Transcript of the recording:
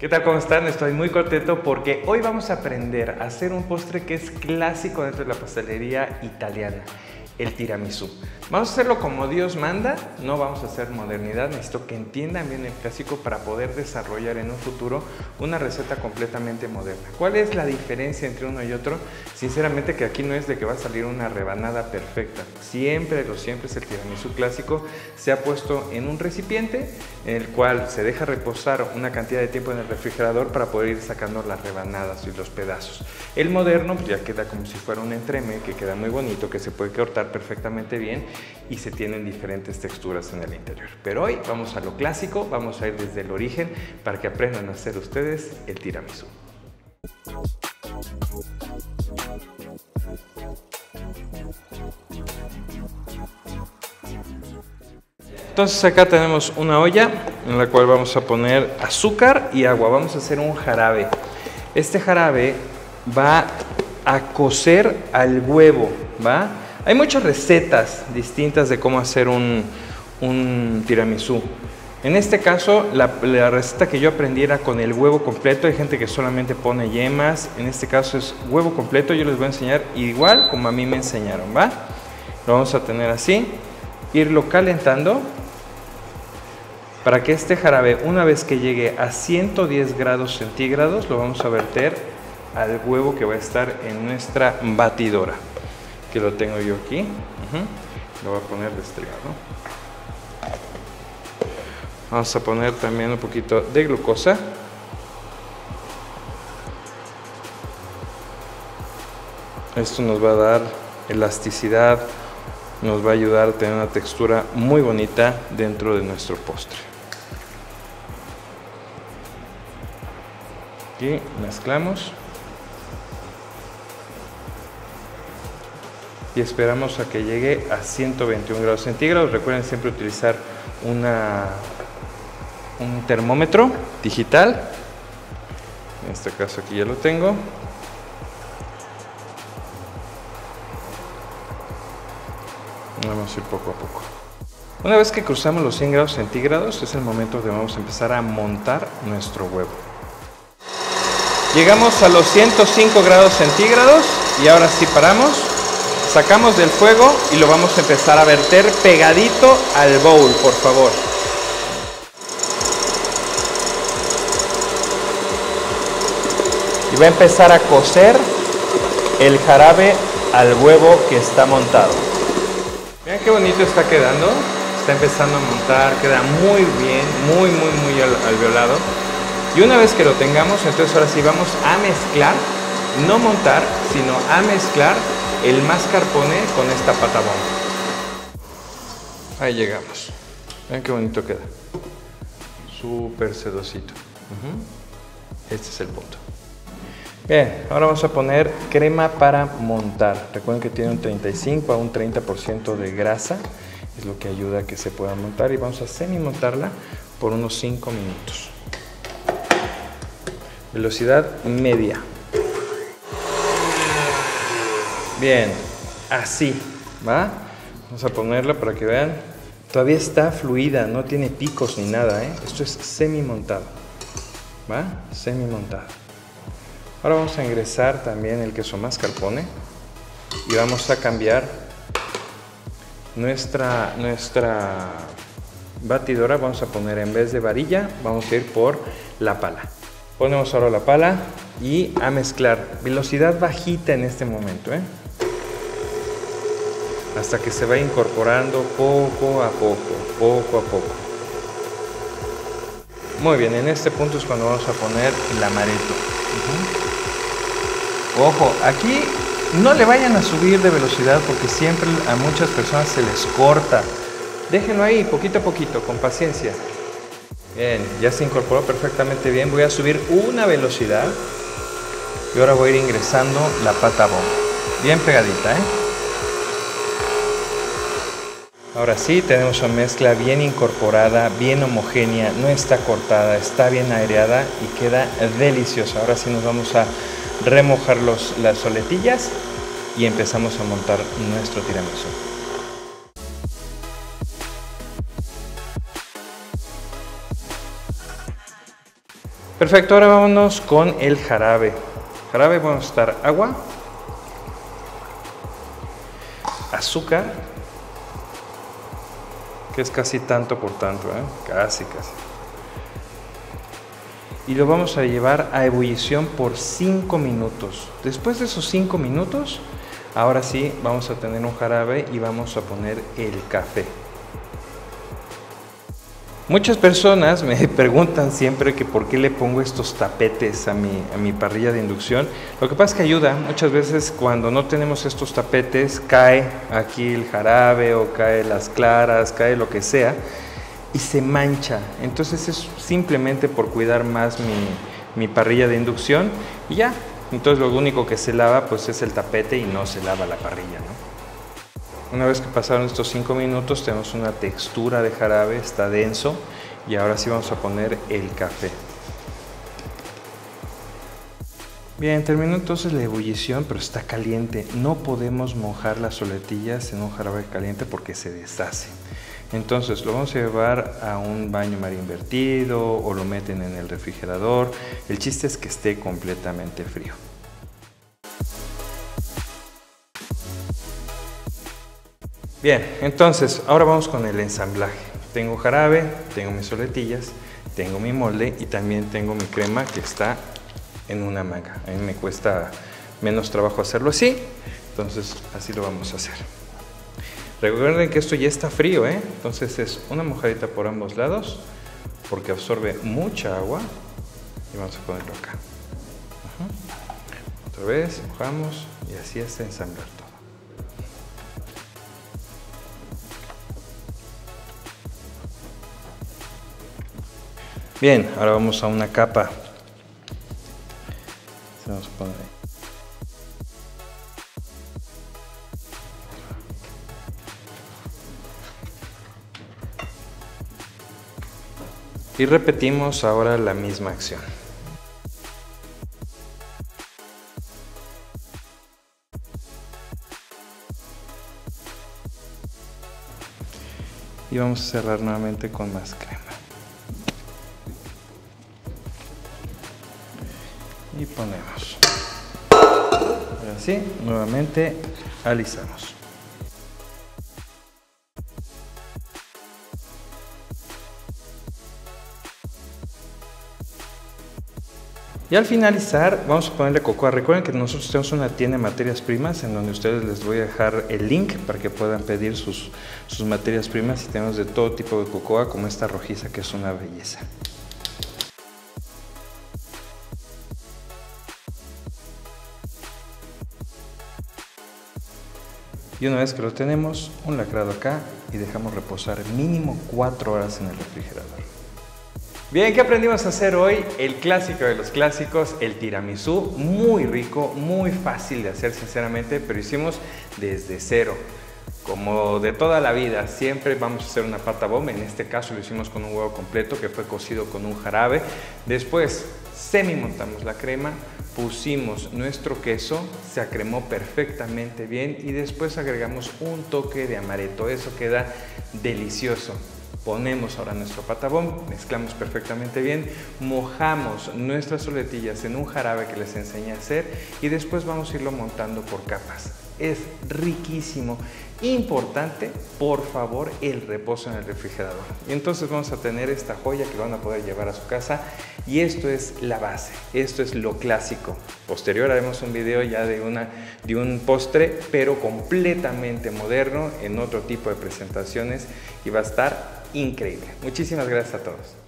¿Qué tal? ¿Cómo están? Estoy muy contento porque hoy vamos a aprender a hacer un postre que es clásico dentro de la pastelería italiana, el tiramisú. Vamos a hacerlo como Dios manda, no vamos a hacer modernidad, necesito que entiendan bien el clásico para poder desarrollar en un futuro una receta completamente moderna. ¿Cuál es la diferencia entre uno y otro? Sinceramente que aquí no es de que va a salir una rebanada perfecta. Siempre es el tiramisú clásico, se ha puesto en un recipiente en el cual se deja reposar una cantidad de tiempo en el refrigerador para poder ir sacando las rebanadas y los pedazos. El moderno pues ya queda como si fuera un entremé que queda muy bonito, que se puede cortar perfectamente bien y se tienen diferentes texturas en el interior. Pero hoy vamos a lo clásico, vamos a ir desde el origen para que aprendan a hacer ustedes el tiramisú. Entonces acá tenemos una olla en la cual vamos a poner azúcar y agua. Vamos a hacer un jarabe. Este jarabe va a cocer al huevo, ¿va? Hay muchas recetas distintas de cómo hacer un tiramisú. En este caso, la receta que yo aprendí era con el huevo completo. Hay gente que solamente pone yemas. En este caso es huevo completo. Yo les voy a enseñar igual como a mí me enseñaron, ¿va? Lo vamos a tener así. Irlo calentando para que este jarabe, una vez que llegue a 110 grados centígrados, lo vamos a verter al huevo que va a estar en nuestra batidora, que lo tengo yo aquí. Lo voy a poner destregado. Vamos a poner también un poquito de glucosa. Esto nos va a dar elasticidad, nos va a ayudar a tener una textura muy bonita dentro de nuestro postre. Aquí mezclamos y esperamos a que llegue a 121 grados centígrados. Recuerden siempre utilizar un termómetro digital. En este caso aquí ya lo tengo. Vamos a ir poco a poco. Una vez que cruzamos los 100 grados centígrados es el momento que vamos a empezar a montar nuestro huevo. Llegamos a los 105 grados centígrados y ahora sí paramos, sacamos del fuego y lo vamos a empezar a verter pegadito al bowl, por favor. Y va a empezar a cocer el jarabe al huevo que está montado. Miren qué bonito está quedando, está empezando a montar, queda muy bien, muy alveolado. Y una vez que lo tengamos, entonces ahora sí vamos a mezclar, no montar, sino a mezclar el mascarpone con esta pâte à bombe. Ahí llegamos. Miren qué bonito queda. Súper sedosito. Este es el punto. Bien, ahora vamos a poner crema para montar. Recuerden que tiene un 35 a un 30% de grasa, es lo que ayuda a que se pueda montar, y vamos a semi-montarla por unos 5 minutos. Velocidad media. Bien, así, ¿va? Vamos a ponerla para que vean. Todavía está fluida, no tiene picos ni nada, ¿eh? Esto es semi-montado, ¿va? Semi-montado. Ahora vamos a ingresar también el queso mascarpone y vamos a cambiar nuestra batidora. Vamos a poner, en vez de varilla, vamos a ir por la pala. Ponemos ahora la pala y a mezclar. Velocidad bajita en este momento, ¿eh? Hasta que se va incorporando poco a poco, Muy bien, en este punto es cuando vamos a poner el amaretto. Ojo, aquí no le vayan a subir de velocidad porque siempre a muchas personas se les corta. Déjenlo ahí, poquito a poquito, con paciencia. Bien, ya se incorporó perfectamente bien. Voy a subir una velocidad y ahora voy a ir ingresando la pâte à bombe. Bien pegadita, ¿eh? Ahora sí, tenemos una mezcla bien incorporada, bien homogénea, no está cortada, está bien aireada y queda deliciosa. Ahora sí nos vamos a remojar las soletillas y empezamos a montar nuestro tiramisú. Perfecto, ahora vámonos con el jarabe. Jarabe vamos a estar agua, azúcar, que es casi tanto por tanto, ¿eh? Casi. Y lo vamos a llevar a ebullición por 5 minutos. Después de esos 5 minutos, ahora sí vamos a tener un jarabe y vamos a poner el café. Muchas personas me preguntan siempre que por qué le pongo estos tapetes a mi parrilla de inducción. Lo que pasa es que ayuda. Muchas veces cuando no tenemos estos tapetes cae aquí el jarabe o cae las claras, cae lo que sea y se mancha. Entonces es simplemente por cuidar más mi parrilla de inducción y ya. Entonces lo único que se lava pues es el tapete y no se lava la parrilla, ¿no? Una vez que pasaron estos 5 minutos tenemos una textura de jarabe, está denso y ahora sí vamos a poner el café. Bien, terminó entonces la ebullición, pero está caliente. No podemos mojar las soletillas en un jarabe caliente porque se deshacen. Entonces lo vamos a llevar a un baño mar invertido o lo meten en el refrigerador. El chiste es que esté completamente frío. Bien, entonces ahora vamos con el ensamblaje. Tengo jarabe, tengo mis soletillas, tengo mi molde y también tengo mi crema que está en una manga. A mí me cuesta menos trabajo hacerlo así, entonces así lo vamos a hacer. Recuerden que esto ya está frío, ¿eh? Entonces es una mojadita por ambos lados porque absorbe mucha agua y vamos a ponerlo acá. Ajá. Otra vez mojamos y así hasta ensamblar todo. Bien, ahora vamos a una capa. Se nos pone ahí. Y repetimos ahora la misma acción. Y vamos a cerrar nuevamente con más crema. Y ponemos, ahora sí, nuevamente alisamos. Y al finalizar vamos a ponerle cocoa. Recuerden que nosotros tenemos una tienda de materias primas en donde ustedes les voy a dejar el link para que puedan pedir sus materias primas y tenemos de todo tipo de cocoa como esta rojiza que es una belleza. Y una vez que lo tenemos, un lacrado acá y dejamos reposar mínimo 4 horas en el refrigerador. Bien, ¿qué aprendimos a hacer hoy? El clásico de los clásicos, el tiramisú. Muy rico, muy fácil de hacer sinceramente, pero hicimos desde cero. Como de toda la vida, siempre vamos a hacer una pâte à bombe. En este caso lo hicimos con un huevo completo que fue cocido con un jarabe. Después semi-montamos la crema, pusimos nuestro queso, se acremó perfectamente bien y después agregamos un toque de amaretto. Eso queda delicioso. Ponemos ahora nuestro pâte à bombe, mezclamos perfectamente bien, mojamos nuestras soletillas en un jarabe que les enseñé a hacer y después vamos a irlo montando por capas. Es riquísimo. Importante, por favor, el reposo en el refrigerador. Y entonces vamos a tener esta joya que van a poder llevar a su casa. Y esto es la base, esto es lo clásico. Posterior haremos un video ya de un postre, pero completamente moderno, en otro tipo de presentaciones. Y va a estar increíble. Muchísimas gracias a todos.